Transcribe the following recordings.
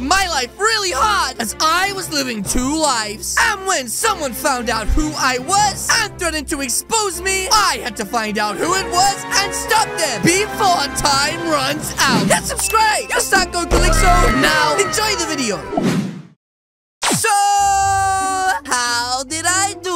made my life really hard as I was living two lives. And when someone found out who I was and threatened to expose me, I had to find out who it was and stop them before time runs out. Hit subscribe. Just start going Calixo now. Enjoy the video. So, how did I do?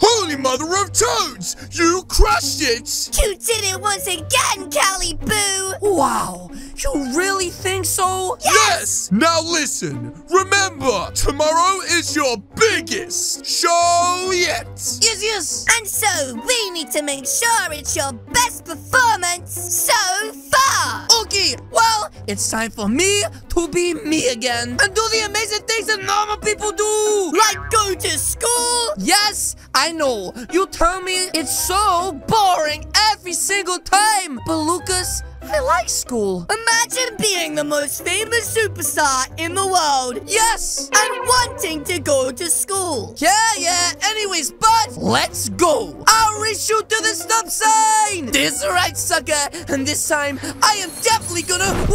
Holy mother of toads, you crushed it. You did it once again, Callie Boo. Wow. You really think so? Yes! Now listen, remember, tomorrow is your biggest show yet. Yes, yes. And so we need to make sure it's your best performance so far. Okay, well, it's time for me to be me again and do the amazing things that normal people do. Like go to school? Yes, I know. You tell me it's so boring every single time. But Lucas, I like school. Imagine being the most famous superstar in the world. Yes. And wanting to go to school. Yeah, yeah. Anyways, but let's go. I'll race you to the stop sign. This right, sucker. And this time, I am definitely gonna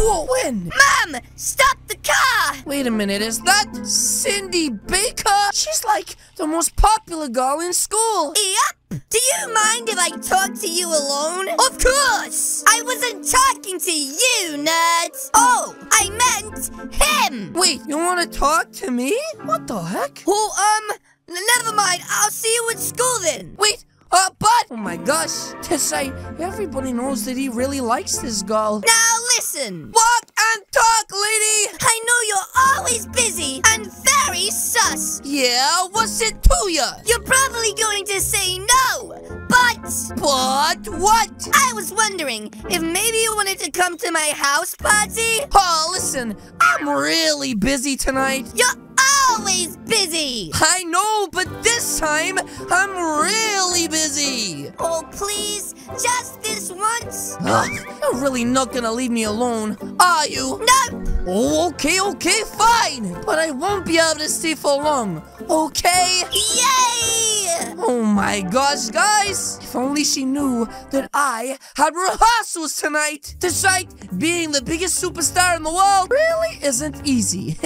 win. Mom, stop the car. Wait a minute. Is that Cindy Baker? She's like the most popular girl in school. Yep. Do you mind if I talk to you alone? Of course! I wasn't talking to you, nerds! Oh, I meant him! Wait, you wanna talk to me? What the heck? Oh, never mind. I'll see you at school then. Wait, but... Oh my gosh, Tessai, everybody knows that he really likes this girl. Now listen! Walk and talk, lady! I know you're always busy and very sus. Yeah, what's it to ya? You're probably going to say no, but... But what? I was wondering if maybe you wanted to come to my house party? Oh, listen, I'm really busy tonight. You're always busy. I know, but this time, I'm really busy. Oh, please, just this once. You're really not gonna leave me alone, are you? Nope. Oh, okay, okay, fine. But I won't be able to stay for long, okay? Yay! Oh my gosh, guys. If only she knew that I had rehearsals tonight. Despite being the biggest superstar in the world really isn't easy.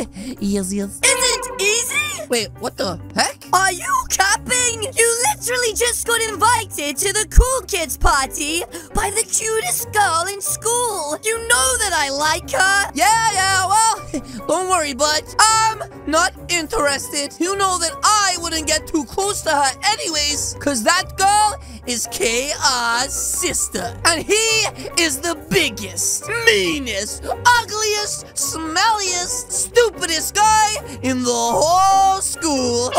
Yes, yes. Isn't easy? Wait, what the heck? Are you capping? You literally just got invited to the cool kids party by the cutest girl in school. You know that I like her. Yeah, yeah, well, don't worry, but I'm not interested. You know that I wouldn't get too close to her anyways, because that girl is KR's sister. And he is the biggest, meanest, ugliest, smelliest, stupidest guy in the whole school.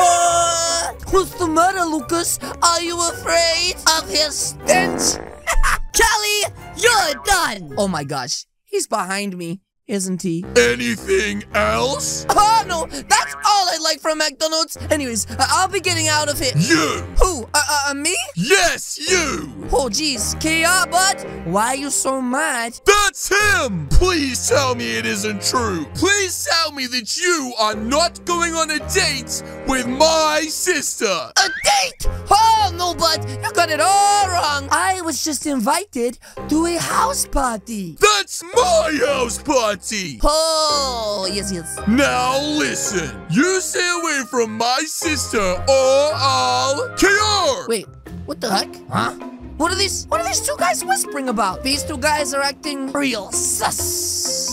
What's the matter, Lucas? Are you afraid of his stench? Callie, you're done. Oh my gosh, he's behind me, isn't he? Anything else? Oh, no, that's all I like from McDonald's. Anyways, I'll be getting out of here. You! Who? Me? Yes, you! Oh, geez, KR, bud, why are you so mad? That's him! Please tell me it isn't true. Please tell me that you are not going on a date with my sister. A date? Oh, no, bud, you got it all wrong. I was just invited to a house party. That's my house party. Oh, yes, yes. Now listen, you stay away from my sister or I'll kill her. Wait, what the heck? Huh? What are these two guys whispering about? These two guys are acting real sus.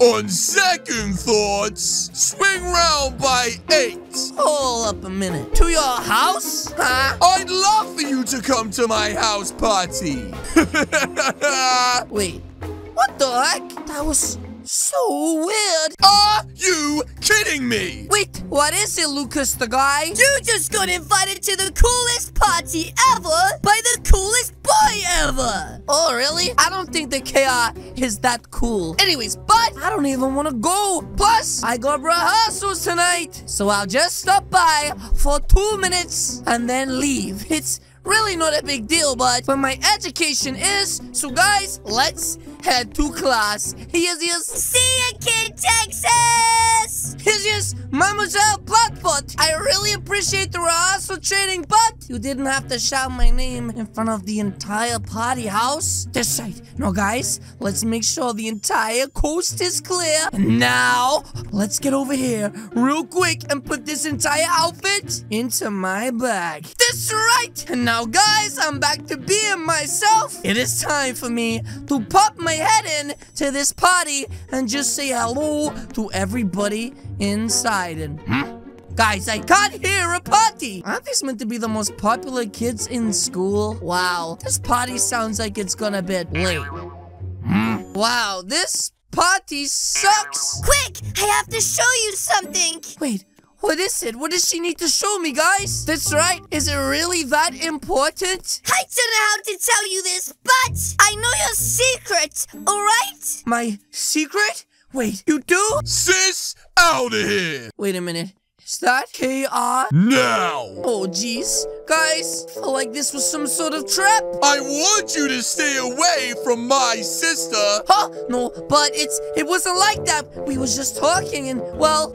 On second thoughts, swing round by 8. Hold up a minute. To your house? Huh? I'd love for you to come to my house party. Wait, what the heck? That was so weird. Are you kidding me? Wait, what is it, Lucas the guy? You just got invited to the coolest party ever by the coolest boy ever. Oh, really? I don't think the KR is that cool. Anyways, but I don't even want to go. Plus, I got rehearsals tonight. So I'll just stop by for 2 minutes and then leave. It's really not a big deal, but my education is. So guys, let's head to class. Yes. See ya, Kid Texas! Yes, Mademoiselle Blackfoot. I really appreciate the rehearsal training, but you didn't have to shout my name in front of the entire party house. This right. Now, guys, let's make sure the entire coast is clear. And now, let's get over here real quick and put this entire outfit into my bag. This right. And now, guys, I'm back to being myself. It is time for me to pop my head in to this party and just say hello to everybody inside. And guys, I can't hear a party! Aren't these meant to be the most popular kids in school? Wow, this party sounds like it's gonna be late. Wow, this party sucks! Quick, I have to show you something! Wait, what is it? What does she need to show me, guys? That's right, is it really that important? I don't know how to tell you this, but I know your secret, alright? My secret? Wait, you do? Sis, out of here! Wait a minute. Is that KR? No! Oh, jeez. Guys, I feel like this was some sort of trap. I want you to stay away from my sister. Huh? No, but it wasn't like that. We was just talking and, well...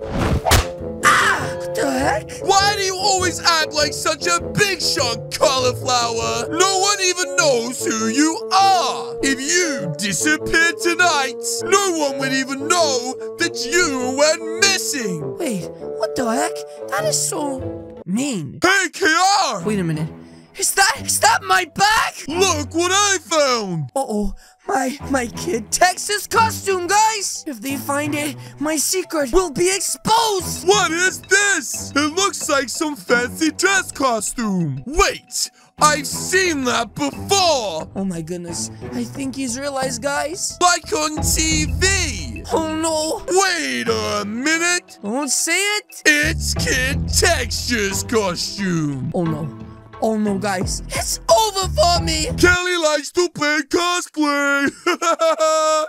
Ah! What the heck? Why do you always act like such a big shot, cauliflower? No one even knows who you are. If you disappeared tonight, no one would even know that you went missing. Wait, what the heck? That is so mean. Hey, KR! Wait a minute. Is that my bag? Look what I found! Uh-oh. My Kid Texas costume, guys! If they find it, my secret will be exposed! What is this? It looks like some fancy dress costume. Wait! I've seen that before! Oh my goodness. I think he's realized, guys. Like on TV! Oh no! Wait a minute! Don't say it! It's Kid Texas costume! Oh no. Oh no, guys, it's over for me! Kelly likes to play cosplay!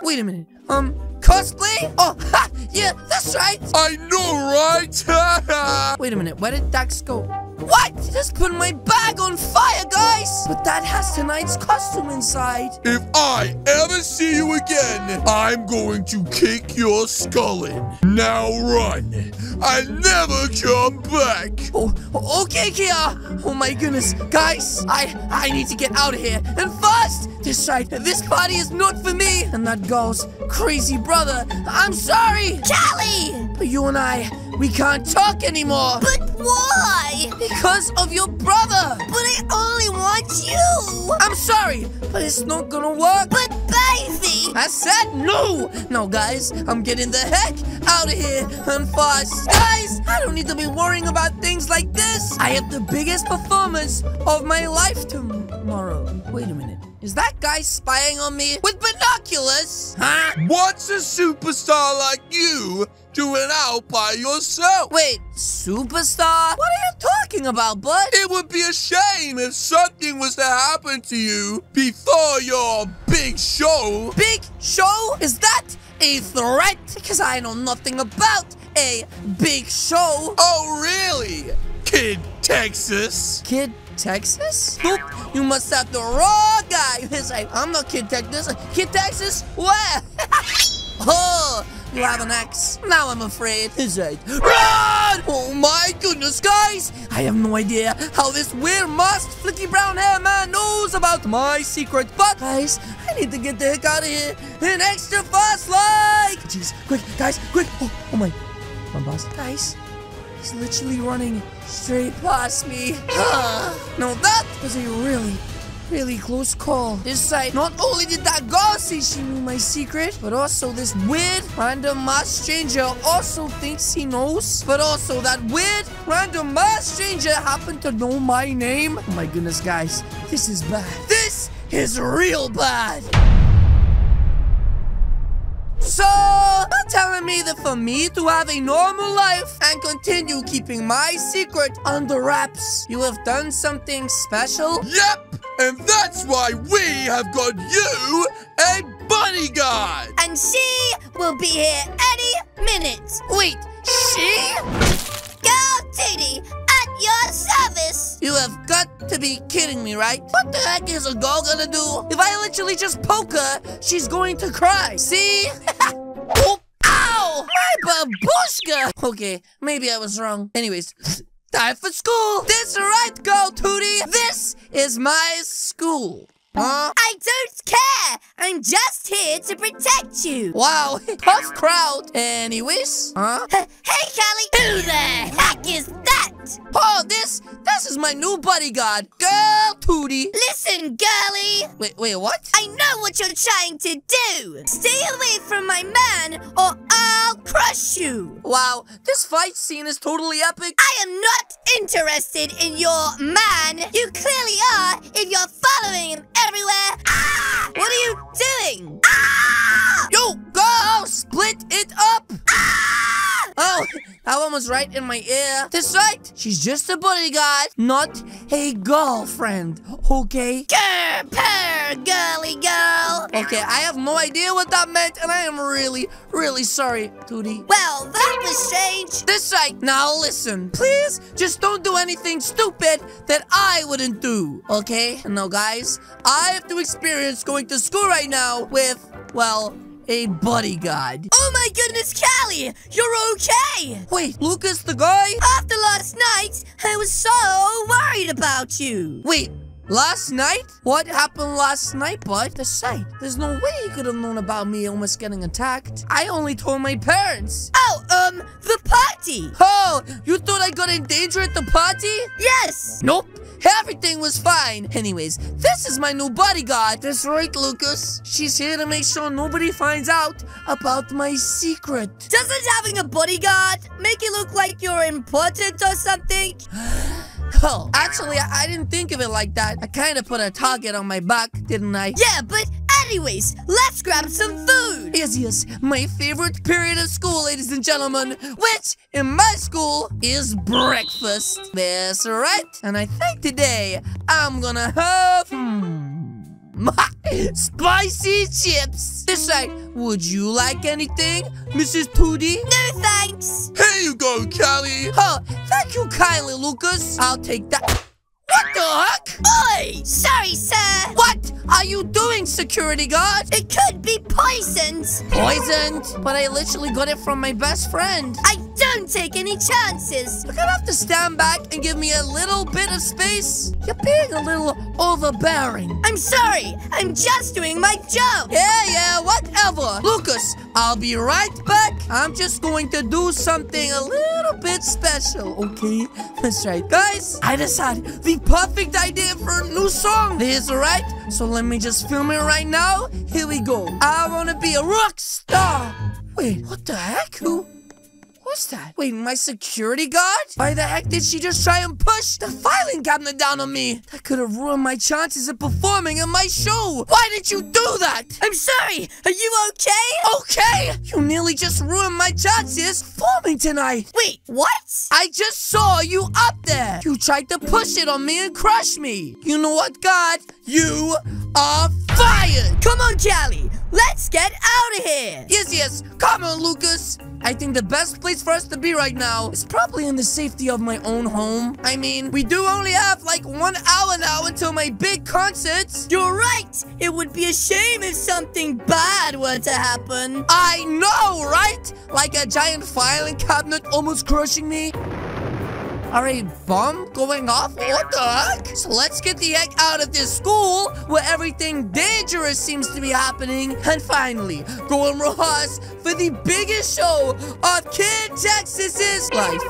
Wait a minute, cosplay? Oh, ha! Yeah, that's right! I know, right? Wait a minute, where did Dax go? What? Just put my bag on fire, guys! But that has tonight's costume inside. If I ever see you again, I'm going to kick your skull in. Now run! I never come back! Oh, okay, Kia! Oh my goodness, guys! I need to get out of here! And fast! This party is not for me! And that girl's crazy brother! I'm sorry! Callie! But you and I, we can't talk anymore! But why? Because of your brother! But I only want you! I'm sorry, but it's not gonna work! But baby! I said no! No, guys, I'm getting the heck out of here and fast! Guys, I don't need to be worrying about things like this! I have the biggest performance of my life tomorrow. Wait a minute. Is that guy spying on me with binoculars? Huh? What's a superstar like you doing out by yourself? Wait, superstar? What are you talking about, bud? It would be a shame if something was to happen to you before your big show. Big show? Is that a threat? Because I know nothing about a big show. Oh, really? Kid Texas? Kid Texas? Nope, you must have the raw guy. He's like, I'm not Kid Texas. Kid Texas? Where? Oh, you have an axe. Now I'm afraid. He's like, run! Oh my goodness, guys. I have no idea how this weird masked flicky brown hair man knows about my secret. But guys, I need to get the heck out of here. An extra fast like. Jeez, quick, guys, quick. Oh my. Come on, boss. Guys. He's literally running straight past me. Now that was a really close call. This side, not only did that girl say she knew my secret, but also this weird random masked stranger also thinks he knows. But also that weird random masked stranger happened to know my name. Oh my goodness, guys, this is bad. This is real bad. So, you're telling me that for me to have a normal life and continue keeping my secret under wraps, you have done something special? Yep, and that's why we have got you a bodyguard! And she will be here any minute. Wait, she? Girl Tootie, at your service. You have got to be kidding me, right? What the heck is a girl gonna do? If I literally just poke her, she's going to cry. See? Oh, ow! My babushka! Okay, maybe I was wrong. Anyways, time for school. That's right, girl Tootie. This is my school. Huh? I don't care! I'm just here to protect you! Wow, tough crowd! Anyways, huh? Hey, Callie! Who the heck is that? Oh, this is my new bodyguard, Girl Tootie! Listen, girlie! Wait, what? I know what you're trying to do! Stay away from my man, or I'll crush you! Wow, this fight scene is totally epic! I am not interested in your man! You clearly are if you're following him everywhere. Ah! What are you doing? Ah! Yo, girl, split it up. Ah! Oh, that one was right in my ear. That's right. She's just a bodyguard, not a girlfriend. Okay? Grr, girly girl. Okay, I have no idea what that meant, and I am really, really sorry, Tootie. Well, that was strange. That's right. Now listen, please just don't do anything stupid that I wouldn't do. Okay? Now, guys, I have to experience going to school right now with, well, a bodyguard. Oh my goodness, Callie! You're okay! Wait, Lucas the guy? After last night, I was so worried about you. Wait, last night? What happened last night, bud? There's no way you could have known about me almost getting attacked. I only told my parents. Oh, the party! Oh, you thought I got in danger at the party? Yes! Nope. Everything was fine. Anyways, this is my new bodyguard. That's right, Lucas. She's here to make sure nobody finds out about my secret. Doesn't having a bodyguard make it look like you're important or something? Oh, actually, I didn't think of it like that. I kind of put a target on my back, didn't I? Yeah, but anyways, let's grab some food. Yes, my favorite period of school, ladies and gentlemen, which in my school is breakfast. That's right. And I think today I'm gonna have spicy chips. That's right. Would you like anything, Mrs. Tootie? No, thanks. Here you go, Callie. Oh, thank you kindly, Lucas. I'll take that. What the heck? Oi! Sorry, sir. What are you doing, security guard? It could be poisoned. Poisoned? But I literally got it from my best friend. I don't take any chances. You're gonna have to stand back and give me a little bit of space. You're being a little overbearing. I'm sorry. I'm just doing my job. Yeah, whatever. Lucas, I'll be right back. I'm just going to do something a little bit special, okay? That's right. Guys, I just had the perfect idea for a new song. This is right. So let me just film it right now. Here we go. I wanna be a rock star. Wait, what the heck? What's that? Wait, my security guard? Why the heck did she just try and push the filing cabinet down on me? That could have ruined my chances of performing in my show. Why did you do that? I'm sorry. Are you okay? Okay? You nearly just ruined my chances performing tonight. Wait, what? I just saw you up there. You tried to push it on me and crush me. You know what, God? You are fired. Come on, Callie. Let's get out of here. Yes. Come on, Lucas. I think the best place for us to be right now is probably in the safety of my own home. I mean, we do only have like 1 hour now until my big concerts. You're right. It would be a shame if something bad were to happen. I know, right? Like a giant filing cabinet almost crushing me. Or a bomb going off? What the heck? So let's get the heck out of this school where everything dangerous seems to be happening. And finally, go and rehearse for the biggest show of Kid Texas's life.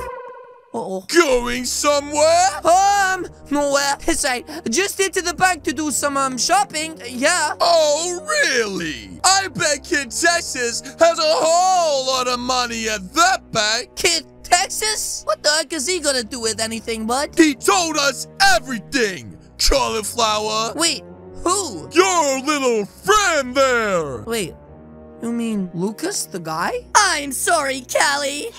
Uh-oh. Going somewhere? Nowhere. That's right. Just into the bank to do some, shopping. Yeah. Oh, really? I bet Kid Texas has a whole lot of money at that bank. Kid Texas? What the heck is he gonna do with anything, bud? He told us everything, cauliflower. Wait, who? Your little friend there. Wait, you mean Lucas, the guy? I'm sorry, Callie.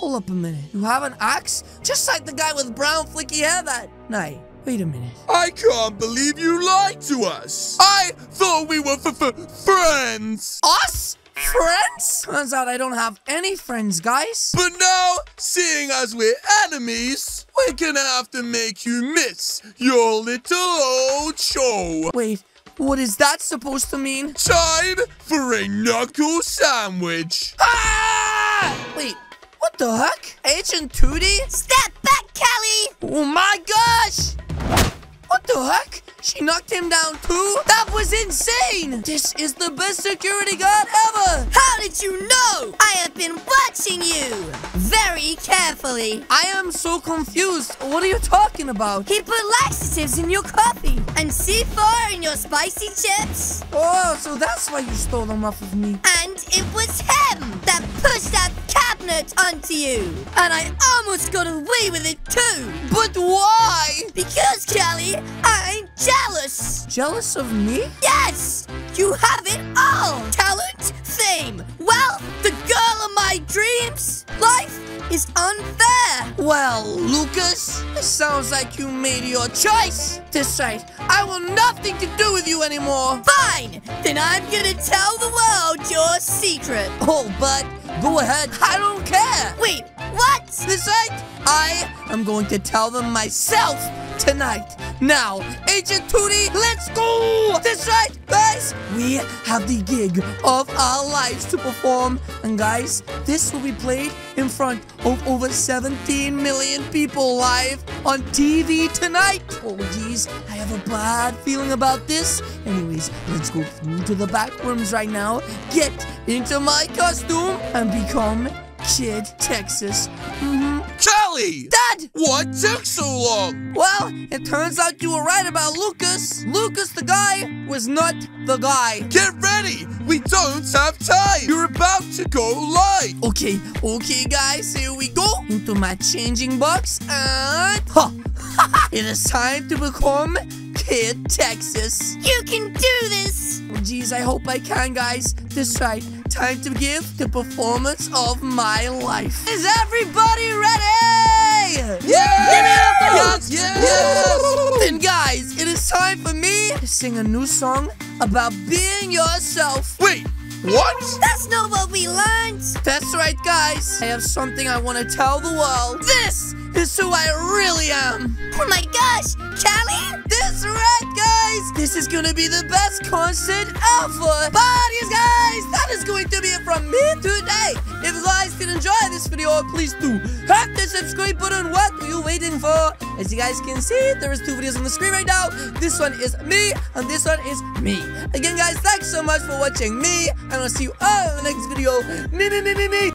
Hold up a minute. You have an axe? Just like the guy with brown flicky hair that night. Wait a minute. I can't believe you lied to us. I thought we were friends. Us? Friends? Turns out I don't have any friends, guys. But now, seeing as we're enemies, we're gonna have to make you miss your little old show. Wait, what is that supposed to mean? Time for a knuckle sandwich. Ah! Wait, what the heck? Agent 2D? Step back, Callie! Oh my gosh! What the heck? She knocked him down too? That was insane! This is the best security guard ever! How did you know? I have been watching you very carefully. I am so confused. What are you talking about? He put laxatives in your coffee and C4 in your spicy chips. Oh, so that's why you stole them off of me. And it was him that pushed that cabinet onto you. And I almost got away with it too. But why? Because, Callie, I'm jealous. Jealous of me? Yes! You have it all! Talent, fame, wealth, the girl of my dreams. Life is unfair. Well, Lucas, it sounds like you made your choice. This right, I want nothing to do with you anymore. Fine, then I'm gonna tell the world your secret. Oh, but go ahead. I don't care. Wait, what? This right, I am going to tell them myself. Tonight. Now, Agent Tootie, let's go! That's right, guys! We have the gig of our lives to perform. And guys, this will be played in front of over 17 million people live on TV tonight. Oh, geez, I have a bad feeling about this. Anyways, let's go through to the back rooms right now, get into my costume, and become Kid Texas. Callie! Dad! What took so long? Well, it turns out you were right about Lucas. Lucas the guy was not the guy. Get ready! We don't have time! You're about to go live! Okay guys, here we go. Into my changing box and... It is time to become Kid Texas. You can do this! Oh, geez, I hope I can, guys. This right. Time to give the performance of my life. Is everybody ready? Yes! Yes! Then guys, it is time for me to sing a new song about being yourself. Wait, what? That's not what we learned. That's right, guys. I have something I want to tell the world. This is who I really am. Oh my gosh, Callie? That's right, guys. This is going to be the best concert ever. Parties, guys. That is going to be it from me today. If you guys did enjoy this video, please do hit the subscribe button. What are you waiting for? As you guys can see, there is 2 videos on the screen right now. This one is me, and this one is me. Again, guys, thanks so much for watching me, and I'll see you all in the next video. Me.